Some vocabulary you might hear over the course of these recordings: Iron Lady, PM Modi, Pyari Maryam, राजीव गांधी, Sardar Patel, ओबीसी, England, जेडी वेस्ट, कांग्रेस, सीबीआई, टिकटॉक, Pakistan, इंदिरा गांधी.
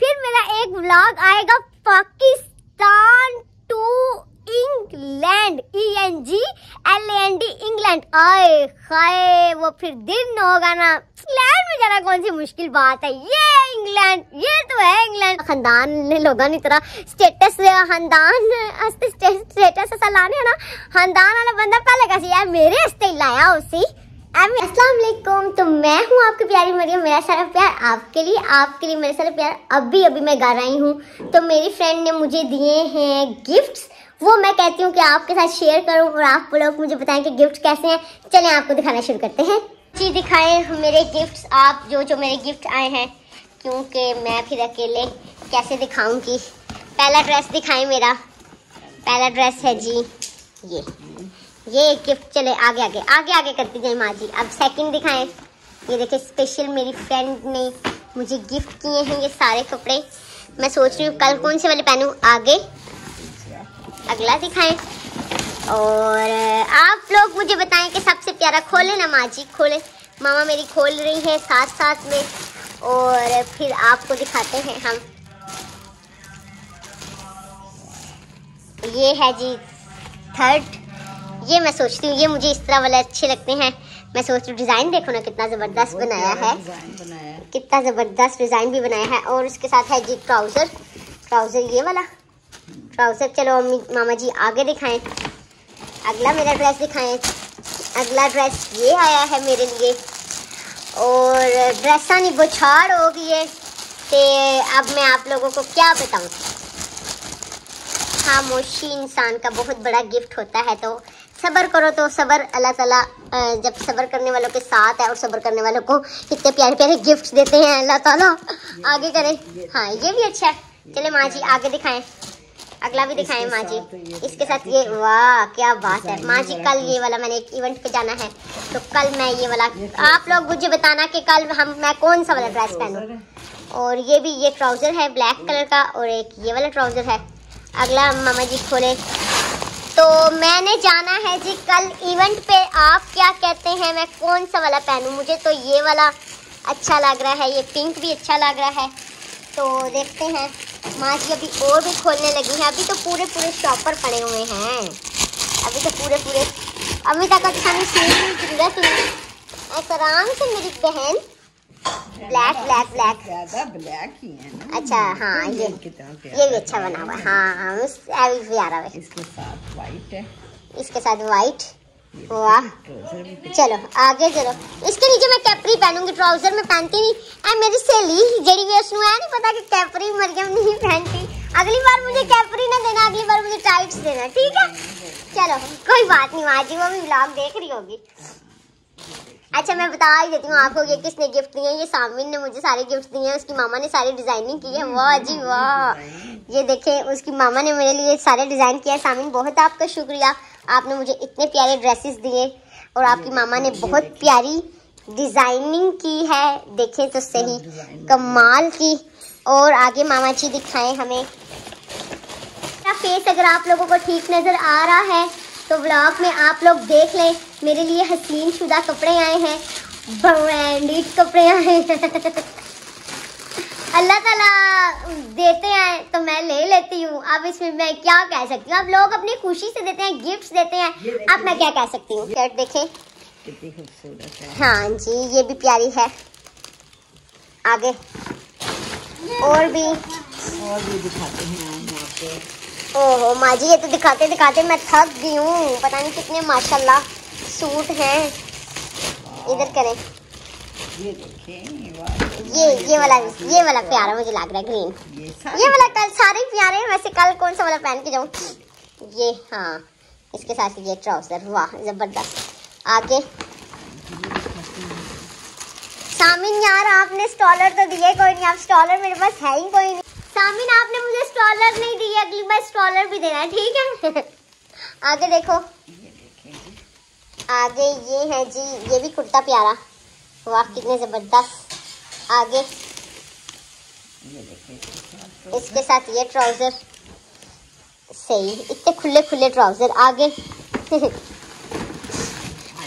फिर मेरा एक व्लॉग आएगा Pakistan to England, ENGLAND England. आए हाय वो फिर दिन होगा ना। इंग्लैंड में जाना कौन सी मुश्किल बात है, ये इंग्लैंड, ये तो है इंग्लैंड। खानदान ने लोगों ने तेरा स्टेटस, खानदान स्टेटस लाने है ना, खानदान वाला बंदा पहले कैसे यार मेरे हस्ते लाया उसी। अस्सलाम वालेकुम, तो मैं हूँ आपकी प्यारी मरियम। मेरा सारा प्यार आपके लिए, आपके लिए मेरा सारा प्यार। अभी मैं घर आई हूँ तो मेरी फ्रेंड ने मुझे दिए हैं गिफ्ट्स, वो मैं कहती हूँ कि आपके साथ शेयर करूँ और आप लोग मुझे बताएं कि गिफ्ट कैसे हैं। चलें आपको दिखाना शुरू करते हैं जी। दिखाएं मेरे गिफ्ट्स आप, जो जो मेरे गिफ्ट आए हैं, क्योंकि मैं फिर अकेले कैसे दिखाऊँगी। पहला ड्रेस दिखाएँ, मेरा पहला ड्रेस है जी ये गिफ्ट। चले आगे करती जाए माँ जी। अब सेकंड दिखाएं, ये देखिए स्पेशल मेरी फ्रेंड ने मुझे गिफ्ट किए हैं ये सारे कपड़े। मैं सोच रही हूँ कल कौन से वाले पहनूँ। आगे अगला दिखाएं और आप लोग मुझे बताएं कि सबसे प्यारा। खोले ना माँ जी, खोले, मामा मेरी खोल रही है साथ में, और फिर आपको दिखाते हैं हम। ये है जी थर्ड, ये मैं सोचती हूँ ये मुझे इस तरह वाले अच्छे लगते हैं। मैं सोच रही हूँ डिज़ाइन देखो ना कितना ज़बरदस्त बनाया है। कितना ज़बरदस्त डिज़ाइन भी बनाया है। और उसके साथ है जी ट्राउज़र, ये वाला ट्राउज़र। चलो मम्मी मामा जी आगे दिखाएं, अगला मेरा ड्रेस दिखाएं। अगला ड्रेस ये आया है मेरे लिए, और ड्रेसा नहीं बौछाड़ हो गई है तो अब मैं आप लोगों को क्या बताऊँ। खामोशी इंसान का बहुत बड़ा गिफ्ट होता है, तो सब्र करो। तो सब्र अल्लाह ताला जब सब्र करने वालों के साथ है और सब्र करने वालों को इतने प्यारे प्यारे गिफ्ट्स देते हैं अल्लाह ताला। आगे करें। हाँ ये भी अच्छा है। चले माँ जी आगे दिखाएं, अगला भी दिखाएं माँ जी। इसके साथ ये, वाह क्या बात है माँ जी। कल ये वाला, मैंने एक इवेंट पे जाना है तो कल मैं ये वाला, आप लोग मुझे बताना कि कल मैं कौन सा वाला ड्रेस पहनूँ। और ये भी, ये ट्राउज़र है ब्लैक कलर का और एक ये वाला ट्राउज़र है। अगला मामा जी खोले। तो मैंने जाना है जी कल इवेंट पे, आप क्या कहते हैं मैं कौन सा वाला पहनूं। मुझे तो ये वाला अच्छा लग रहा है, ये पिंक भी अच्छा लग रहा है, तो देखते हैं। माँ जी अभी और भी खोलने लगी हैं। अभी तो पूरे शॉपर पड़े हुए हैं, अभी तो पूरे अभी तक अच्छा नहीं जरूरत हुई। आराम से मेरी बहन। ब्लैक ज़्यादा ब्लैक ही है ना। अच्छा हाँ ये भी अच्छा बना हुआ। हाँ उस प्यारा है। इसके साथ वाइट है, इसके साथ वाइट, वाह। चलो आगे चलो। इसके नीचे मैं कैपरी पहनूंगी, ट्राउजर में पहनती नहीं। मेरी सहेली जेडी वेस्ट है, नहीं पता कि कैपरी मरियम नहीं पहनती। अगली बार मुझे कैपरी ना देना, अगली बार मुझे टाइट्स देना, ठीक है। चलो कोई बात नहीं, आज वो भी व्लॉग देख रही होगी। अच्छा मैं बता ही देती हूँ आपको ये किसने गिफ्ट दिए हैं। ये सामीन ने मुझे सारे गिफ्ट दिए हैं, उसकी मामा ने सारी डिजाइनिंग की है। वाह जी वाह, ये देखें उसकी मामा ने मेरे लिए सारे डिज़ाइन किया है। सामीन बहुत आपका शुक्रिया, आपने मुझे इतने प्यारे ड्रेसेस दिए और आपकी मामा ने बहुत प्यारी डिज़ाइनिंग की है, देखें तो सही कमाल की। और आगे मामा जी दिखाएँ हमें। मेरा फेस अगर आप लोगों को ठीक नज़र आ रहा है तो व्लॉग में आप लोग देख लें, मेरे लिए हसीन शुदा कपड़े आए हैं, ब्रांडेड कपड़े आए हैं। अल्लाह ताला देते हैं तो मैं ले लेती हूँ, अब इसमें मैं क्या कह सकती हूँ। अब लोग अपनी खुशी से देते हैं, गिफ्ट्स देते हैं, अब मैं क्या कह सकती हूँ। शर्ट देखें कितनी खूबसूरत है। हाँ जी ये भी प्यारी है। आगे और भी दिखाते हैं। ओहो माँ जी ये तो दिखाते दिखाते मैं थक गई हूँ, पता नहीं कितने माशाल्लाह सूट हैं। इधर करें ये देखें, ये वाला प्यारा मुझे लग रहा है ग्रीन, ये वाला। कल सारे प्यारे हैं, वैसे कल कौन सा वाला पहन के जाऊँ। ये हाँ इसके साथ ये ट्राउजर, वाह जबरदस्त। आगे सामीन यार आपने स्टॉलर तो दिए कोई नहीं, आप स्टॉलर मेरे पास है ही कोई नहीं। सामीन आपने मुझे स्ट्रॉलर नहीं दी, अगली बार स्ट्रॉलर भी देना, ठीक है। आगे देखो, आगे ये है जी, ये भी कुर्ता प्यारा, वाह कितने जबरदस्त। आगे इसके साथ ये ट्राउजर, सही इतने खुले ट्राउजर। आगे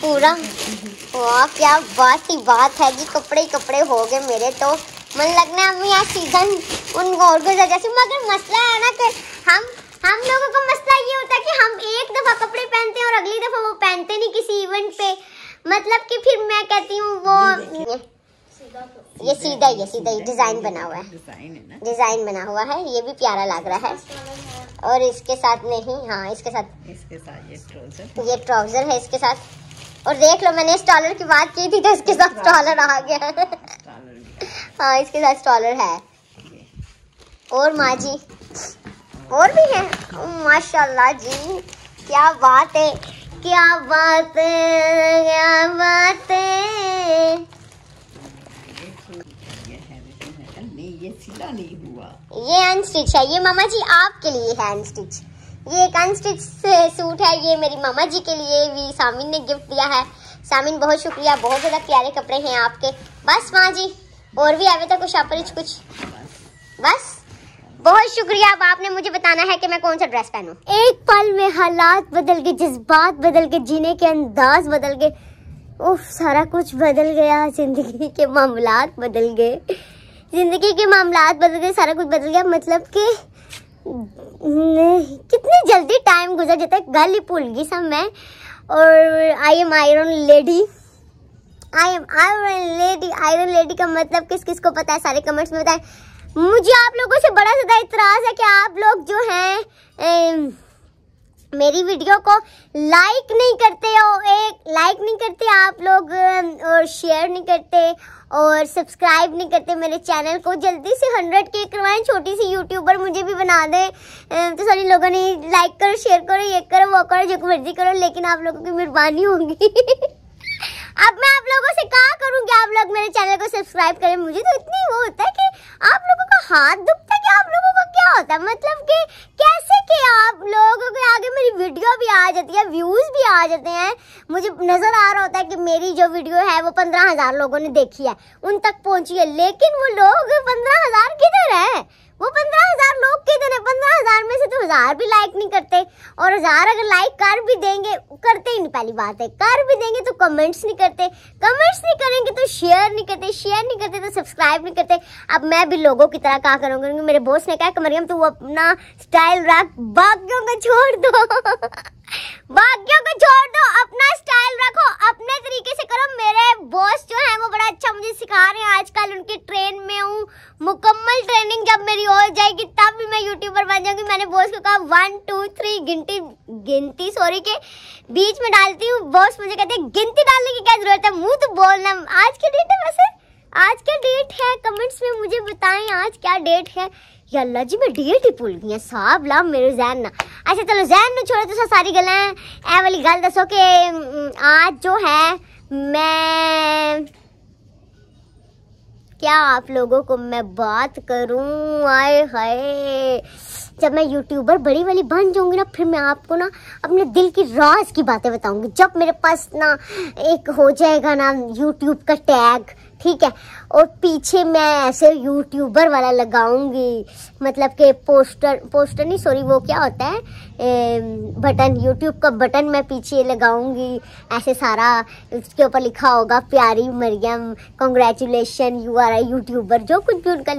पूरा, वाह क्या बात ही बात है जी, कपड़े हो गए मेरे तो। मन लगना हम यहाँ सीजन उन गौर को जैसे। मगर मसला है ना कि हम लोगों का मसला ये होता है कि हम एक दफ़ा कपड़े पहनते हैं और अगली दफ़ा वो पहनते नहीं किसी इवेंट पे, मतलब कि फिर मैं कहती हूँ वो ये सीधा ही डिज़ाइन बना हुआ है, डिज़ाइन बना हुआ है, ये भी प्यारा लग रहा है। और इसके साथ नहीं, हाँ इसके साथ ये ट्राउजर है इसके साथ। और देख लो मैंने इस टॉलर की बात की थी तो इसके साथ टॉलर आ गया है। हाँ इसके साथ टॉलर है। और माँ जी और भी है, माशाल्लाह जी क्या बात है, क्या बात है, क्या बात है। ये सिला नहीं हुआ, ये अनस्टिच है, ये मामा जी आपके लिए है अनस्टिच। ये एक अनस्टिच सूट है, ये मेरी मामा जी के लिए भी सामीन ने गिफ्ट दिया है। सामीन बहुत शुक्रिया, बहुत ज़्यादा प्यारे कपड़े हैं आपके। बस माँ जी और भी आवे था कुछ आप कुछ बस बहुत शुक्रिया। अब आपने मुझे बताना है कि मैं कौन सा ड्रेस पहनूं। एक पल में हालात बदल गए, जज्बात बदल गए, जीने के अंदाज बदल गए, उफ सारा कुछ बदल गया, जिंदगी के मामला बदल गए, ज़िंदगी के मामला बदल गए, सारा कुछ बदल गया। मतलब कि कितनी जल्दी टाइम गुजर जाता है, गल ही भूल गई सब मैं। और आई एम आयरन लेडी का मतलब किस किस को पता है, सारे कमेंट्स में बताएं। मुझे आप लोगों से बड़ा ज़्यादा इतराज़ है कि आप लोग जो हैं मेरी वीडियो को लाइक नहीं करते हो, एक लाइक नहीं करते आप लोग, और शेयर नहीं करते, और सब्सक्राइब नहीं करते मेरे चैनल को। जल्दी से 100K करवाएं, छोटी सी यूट्यूबर मुझे भी बना दें। तो सारे लोगों ने लाइक करो, शेयर करो, ये करो, वो करो, जो मर्जी करो, लेकिन आप लोगों की मेहरबानी होगी। अब मैं आप लोगों से कहा करूँगी आप लोग मेरे चैनल को सब्सक्राइब करें। मुझे तो इतनी वो होता है कि आप लोगों का हाथ दुखता है कि आप लोगों को क्या होता है, मतलब कि कैसे कि आप लोगों के आगे मेरी वीडियो भी आ जाती है, व्यूज़ भी आ जाते हैं। मुझे नज़र आ रहा होता है कि मेरी जो वीडियो है वो 15,000 लोगों ने देखी है, उन तक पहुंची है, लेकिन वो लोग 15,000 किधर है, वो 15,000 लोग किधर है। 15,000 में से तो 1,000 भी लाइक नहीं करते, और 1,000 अगर लाइक कर भी देंगे, करते ही नहीं, पहली बात है कर भी देंगे तो कमेंट्स नहीं करते, कमेंट्स नहीं करेंगे तो शेयर नहीं करते, शेयर नहीं करते तो सब्सक्राइब नहीं करते। अब मैं भी लोगों की तरह क्या करूँगी, क्योंकि मेरे बॉस ने कहा कि मरियम तू अपना स्टाइल रख, बाकियों को छोड़ दो, बाकियों को छोड़ दो, अपना स्टाइल रखो, अपने तरीके से करो। मेरे बॉस जो है वो बड़ा अच्छा मुझे सिखा रहे हैं आजकल, उनकी ट्रेन में हूँ, मुकम्मल ट्रेनिंग जब मेरी हो जाएगी तब भी मैं यूट्यूबर बन जाऊंगी। मैंने बॉस को कहा 1 2 3 गिनती सॉरी के बीच में डालती हूँ, बॉस मुझे कहते हैं गिनती डालने की क्या जरूरत है, मुंह तो बोलना। आज क्या डेट है, वैसे आज क्या डेट है, कमेंट्स में मुझे बताएं आज क्या डेट है। या अल्लाह जी मैं डेट ही भूल गई है साहब, ला मेरे जहन ना। अच्छा चलो जहन न छोड़ो, तो सारी गलें ए वाली गल दसो कि आज जो है मैं क्या आप लोगों को मैं बात करूं। आए हाय जब मैं यूट्यूबर बड़ी वाली बन जाऊंगी ना, फिर मैं आपको ना अपने दिल की राज की बातें बताऊंगी। जब मेरे पास ना एक हो जाएगा ना यूट्यूब का टैग, ठीक है, और पीछे मैं ऐसे यूट्यूबर वाला लगाऊंगी, मतलब के पोस्टर नहीं सॉरी वो क्या होता है बटन, यूट्यूब का बटन मैं पीछे लगाऊंगी ऐसे सारा, उसके ऊपर लिखा होगा प्यारी Mariam congratulation you are a YouTuber, जो कुछ भी उनका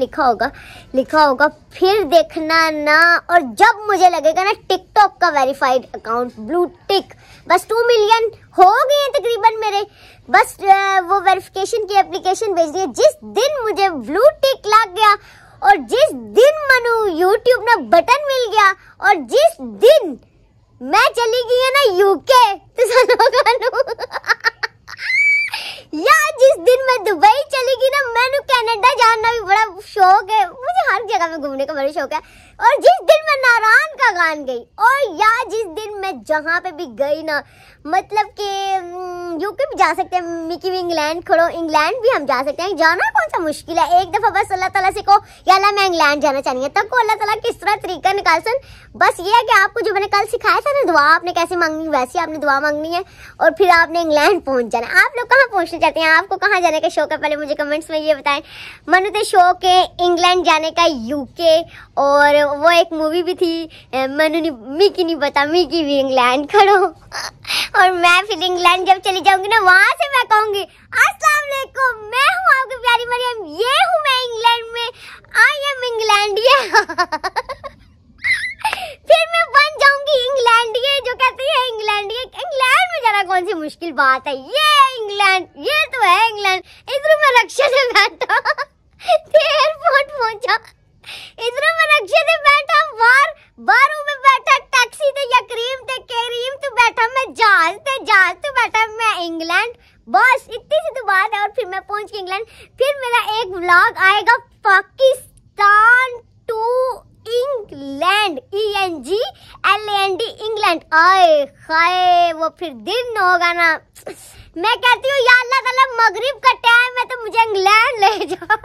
लिखा होगा। फिर देखना ना, और जब मुझे लगेगा ना टिकटॉक का वेरीफाइड अकाउंट ब्लू टिक, बस 2 मिलियन हो गए हैं तकरीबन मेरे, बस वो वेरिफिकेशन की एप्लीकेशन भेजनी है। जिस दिन मुझे ब्लू टिक लग गया, और जिस दिन मनु यूट्यूब ना बटन मिल गया, और जिस दिन मैं चली गई है ना यूके, तो या जिस दिन मैं दुबई चली गई ना, मैंने कनाडा जाना भी बड़ा शौक है, मुझे हर जगह में घूमने का बड़ा शौक है। और जिस दिन मैं नारायण का गान गई, और या जिस दिन मैं जहाँ पे भी गई ना, मतलब कि यूके भी जा सकते हैं, मिकी भी इंग्लैंड खड़ो, इंग्लैंड भी हम जा सकते हैं, जाना कौन सा मुश्किल है। एक दफ़ा बस अल्लाह ताला से कहो या अल्लाह मैं इंग्लैंड जाना चाहिए, तब को अल्लाह ताला किस तरह तरीका निकाल सन। बस ये है कि आपको जो मैंने कल सिखाया था ना, दुआ आपने कैसे मांगनी, वैसी आपने दुआ मांगनी है, और फिर आपने इंग्लैंड पहुँच जाना है। आप लोग कहाँ पहुँचना चाहते हैं, आपको कहाँ जाने का शौक है, पहले मुझे कमेंट्स में ये बताएं। मनु तो शौक है इंग्लैंड जाने का यूके, और वो एक मूवी भी थी मी की नहीं पता, मी की भी इंग्लैंड खड़ो। और मैं फिर इंग्लैंड जब चली जाऊंगी ना, वहाँ से मैं कहूँगी अस्सलाम वालेकुम, मैं हूँ आपकी प्यारी मरियम, ये हूँ मैं इंग्लैंड में, आई एम इंग्लैंडिया। फिर मैं बन जाऊंगी इंग्लैंडिया, जो कहती है इंग्लैंडिया। इंग्लैंड में जाना कौन सी मुश्किल बात है, ये इंग्लैंड, ये तो है इंग्लैंड। इधर मैं रक्षा से बैठा, एयरपोर्ट पहुंचा, इधर मैं रक्षा से बैठा, बारू में बैठा, टैक्सी ते यकरीम ते करीम तो बैठा, मैं जहाज ते जहाज तो बैठा, मैं इंग्लैंड। बस इतनी सी तो बात है। और फिर मैं पहुंच गई इंग्लैंड। फिर मेरा एक व्लॉग आएगा Pakistan to England, ENGLAND, England. आए हाय, वो फिर दिन होगा ना, मैं कहती हूँ या अल्लाह ताला मगरिब का टाइम है तो मुझे इंग्लैंड ले जाओ।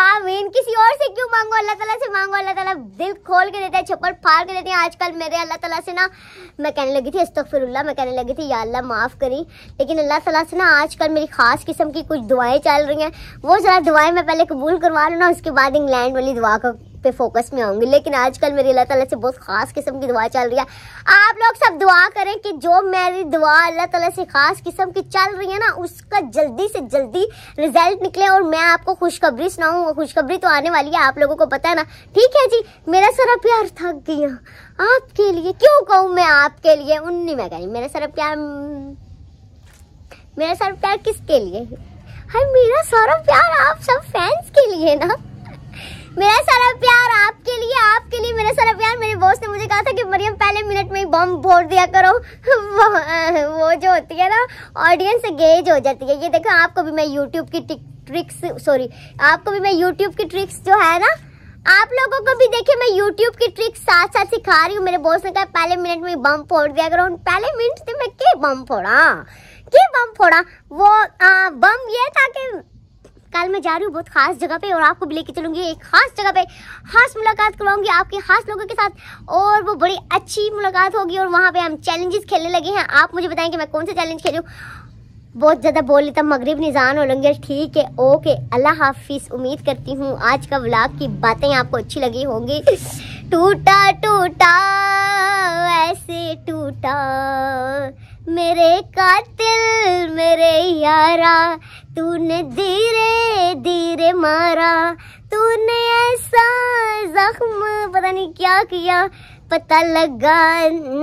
आमीन। किसी और से क्यों मांगो, अल्लाह ताला से मांगो, अल्लाह ताला दिल खोल के देता है, छप्पर फाड़ के देते हैं। आजकल मेरे अल्लाह ताला से ना, मैं कहने लगी थी अस्तगफिरुल्लाह, मैं कहने लगी थी या अल्लाह माफ़ करी, लेकिन अल्लाह ताला से ना आजकल मेरी ख़ास किस्म की कुछ दुआएं चल रही हैं। वो ज़रा दुआएं मैं पहले कबूल करवा लूँ ना, उसके बाद इंग्लैंड वाली दुआ को पे फोकस में आऊँगी। लेकिन आजकल मेरी अल्लाह ताला से बहुत ख़ास किस्म की दुआ चल रही है। आप लोग सब दुआ करें कि जो मेरी दुआ अल्लाह ताला से ख़ास किस्म की चल रही है ना, उसका जल्दी से जल्दी रिजल्ट निकले और मैं आपको खुशखबरी सुनाऊँ। खुशखबरी तो आने वाली है, आप लोगों को पता है ना। ठीक है जी, मेरा सारा प्यार थक गया आपके लिए, क्यों कहूँ मैं आपके लिए उन्नी में कहीं। मेरा सारा प्यार किसके लिए है, मेरा सारा प्यार आप सब फैंस के लिए ना, मेरा सारा प्यार आपके लिए, आपके लिए मेरा सारा प्यार। मेरे बॉस ने मुझे कहा था कि मरियम पहले मिनट में ही बम फोड़ दिया करो, वो जो होती है ना ऑडियंस एंगेज हो जाती है। ये देखो, आपको भी मैं यूट्यूब की ट्रिक्स, सॉरी, आपको भी मैं यूट्यूब की ट्रिक्स जो है ना, आप लोगों को भी देखिए मैं यूट्यूब की ट्रिक्स साथ साथ सिखा रही हूँ। मेरे बॉस ने कहा पहले मिनट में बम फोड़ दिया करो, पहले मिनट से मैं क्या बम फोड़ा, वो बम ये था कि कल मैं जा रही हूँ बहुत खास जगह पे, और आपको भी लेके चलूँगी एक खास जगह पे, खास मुलाकात करवाऊँगी आपके खास लोगों के साथ, और वो बड़ी अच्छी मुलाकात होगी। और वहाँ पे हम चैलेंजेस खेलने लगे हैं, आप मुझे बताएं कि मैं कौन सा चैलेंज खेलूँ। बहुत ज़्यादा बोल लेता, मगरिब निज़ान हो लेंगे। ठीक है, ओके, अल्लाह हाफिज़। उम्मीद करती हूँ आज का व्लॉग की बातें आपको अच्छी लगी होंगी। टूटा टूटा ऐसे टूटा मेरे कातिल मेरे यारा, तूने धीरे धीरे मारा, तूने ऐसा जख्म पता नहीं क्या किया, पता लगा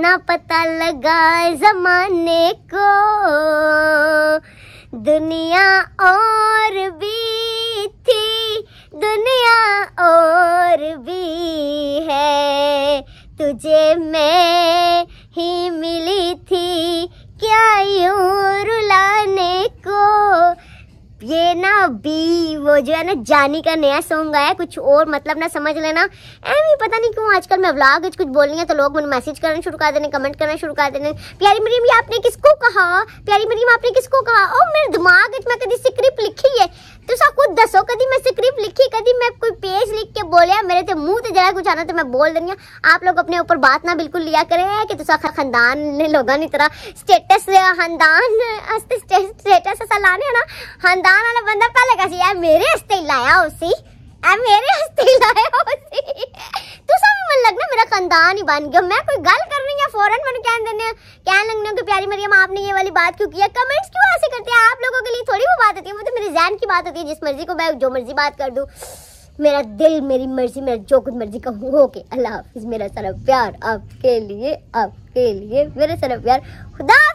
ना पता लगा जमाने को, दुनिया और भी थी दुनिया और भी है, तुझे मैं ही मिली थी क्या यूं रुलाने को। ये ना बी वो जो है ना जानी का नया सॉन्ग आया, कुछ और मतलब ना समझ लेना। एमी पता नहीं क्यों आजकल मैं व्लॉग कुछ बोलनी है तो लोग मुझे मैसेज करना शुरू कर देने, कमेंट करना शुरू कर देने, प्यारी मरियम ये आपने किसको कहा, प्यारी मरियम आपने किसको कहा। ओ मेरे दिमाग में कभी स्क्रिप्ट लिखी है तो सब कुछ दसो, कभी मैं स्क्रिप्ट लिखी, कभी मैं कोई पेज लिख के बोलिया, मेरे तो मुँह तो जरा कुछ आना तो मैं बोल देनी। आप लोग अपने ऊपर बात ना बिल्कुल लिया करें कि तुसा खानदान ने लोगों ने तरह स्टेटस खानदान स्टेटस ऐसा लाने ना, खानदान वाला बंदा पहले कैसे यार मेरे हस्ते लाया उसी, मेरे हस्ते लाया उसी, तू सब मन लगना मेरा खानदान ही बन गया। मैं कोई गल कर रही हूँ फौरन मन कहने लगने कि प्यारी मरियम आपने ये वाली बात क्यों किया। कमेंट्स क्यों ऐसे करते हैं, आप लोगों के लिए थोड़ी वो बात होती है, वो तो मेरे जहन की बात होती है, जिस मर्जी को मैं जो मर्जी बात कर दूँ, मेरा दिल मेरी मर्जी, मेरा जो कुछ मर्जी कहूँ। ओके, अल्लाह हाफिज़। मेरा सारा प्यार आपके लिए, मेरा सारा प्यार खुदा।